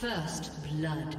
First blood.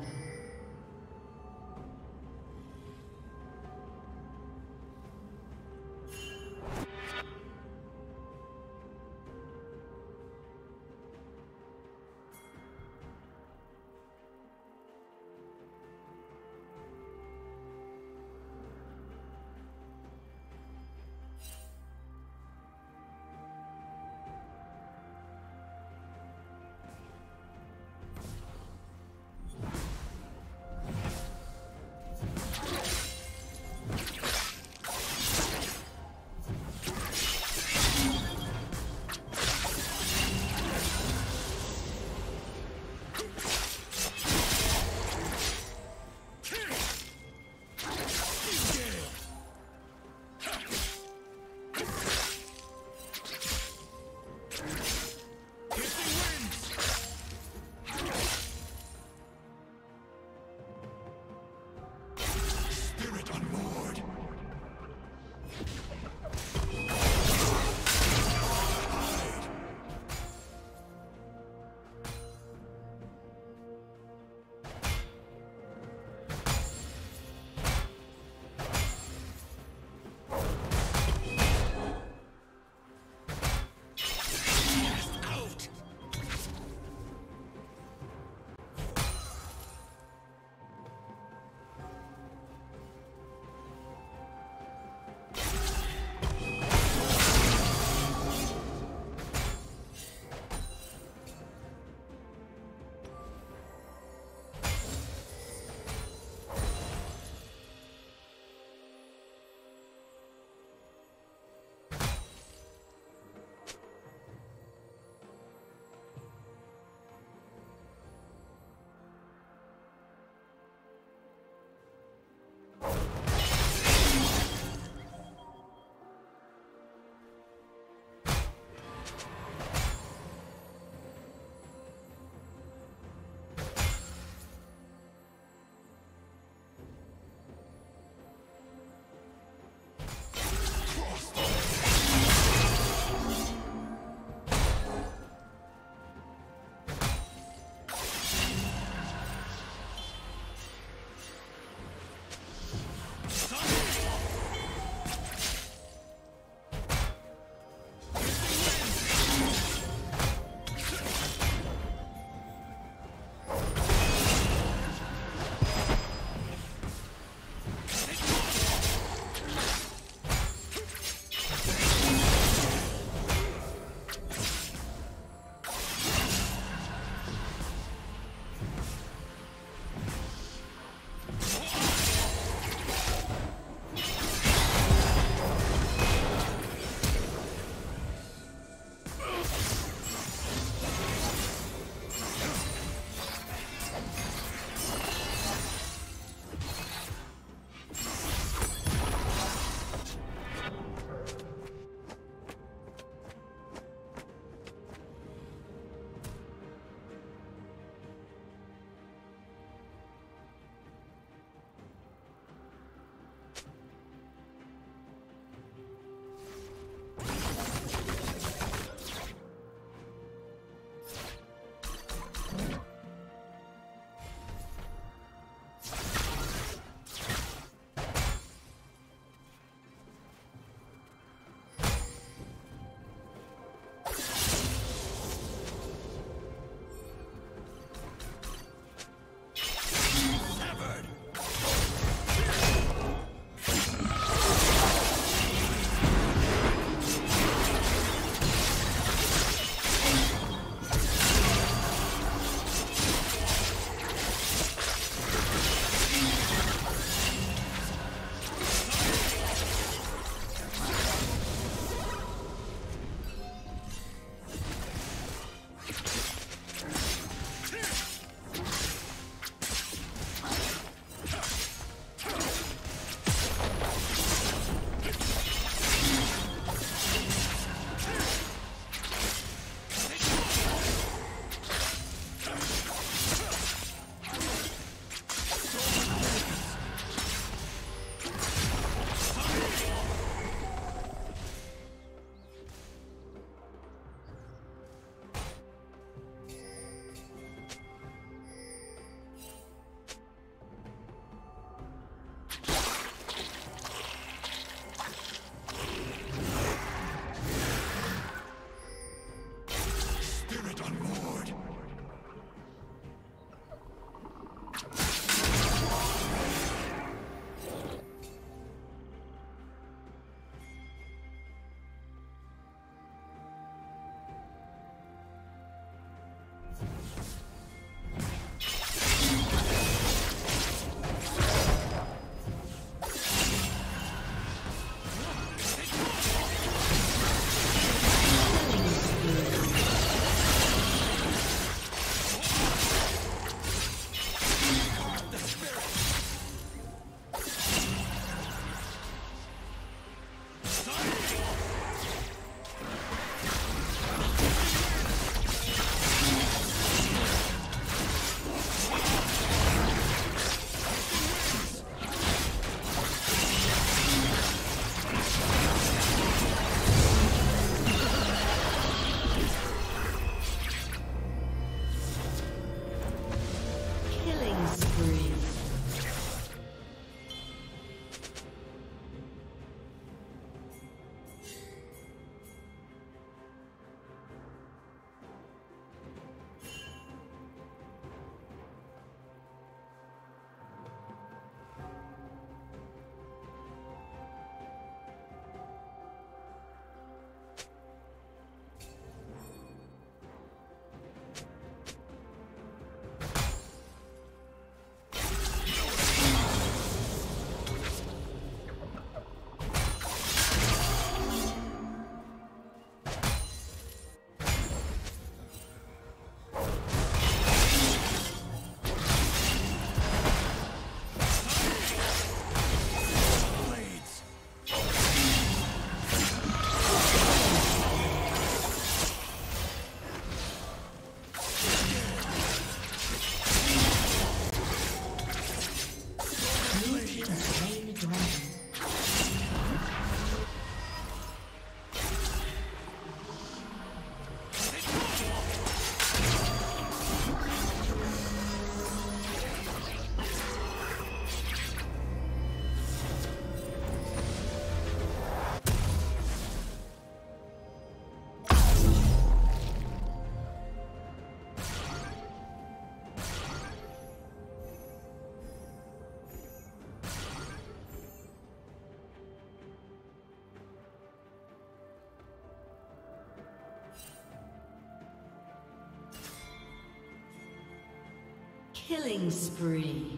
Killing spree.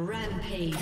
Rampage.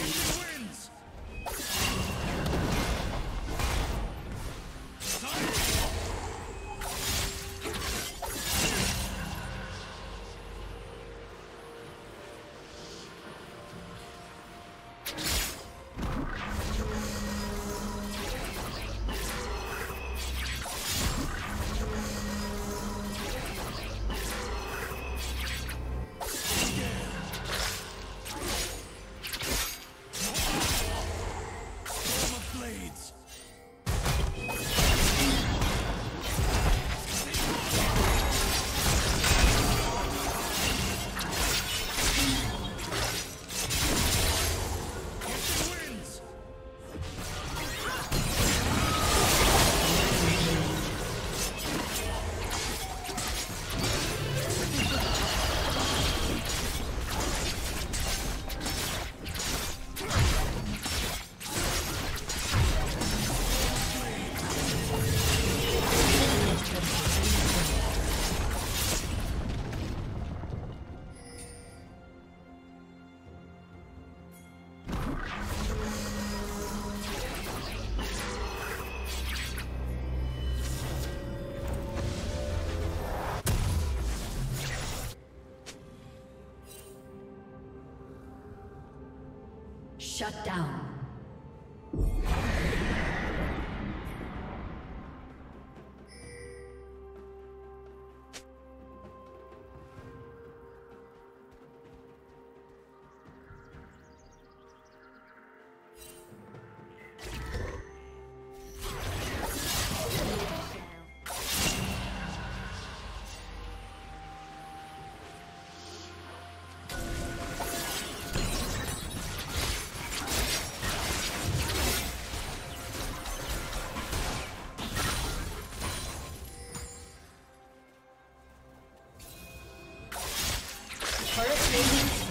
Shut down.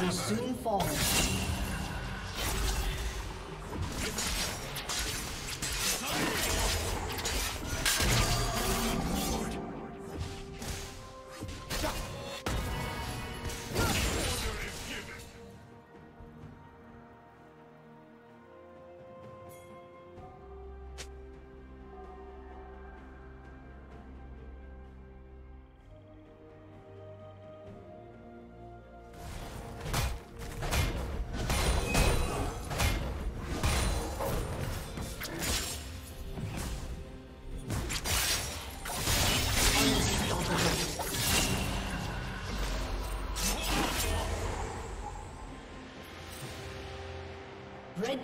Will soon fall. Red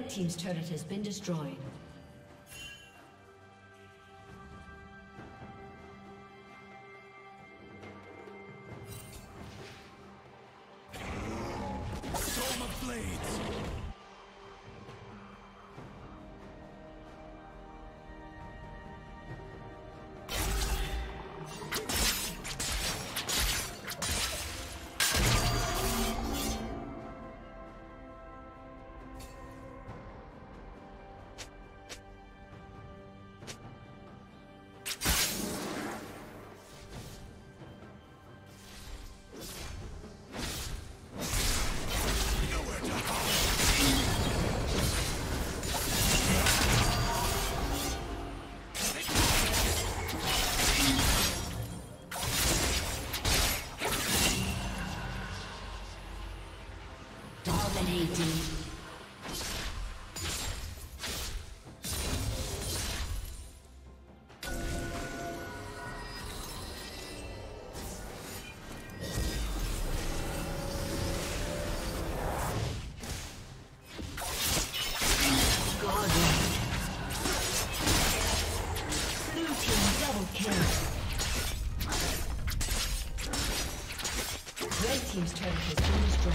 Red Team's turret has been destroyed. Red Team's turret has been destroyed.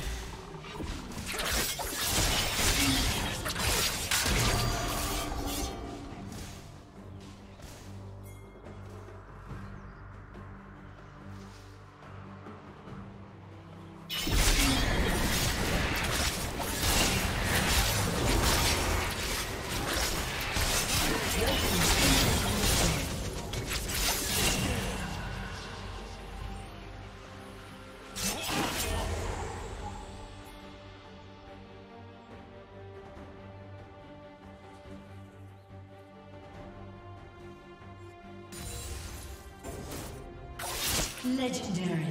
Legendary.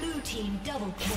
Blue team double kill.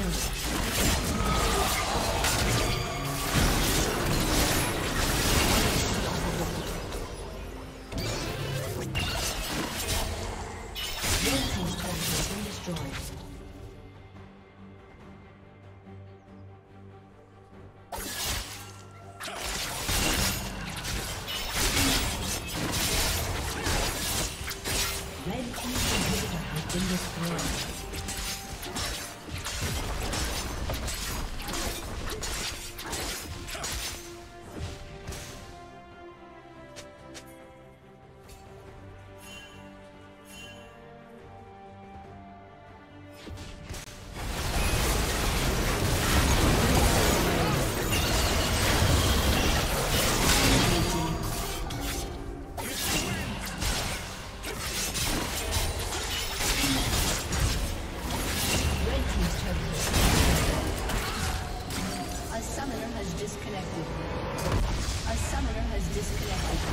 A summoner has disconnected.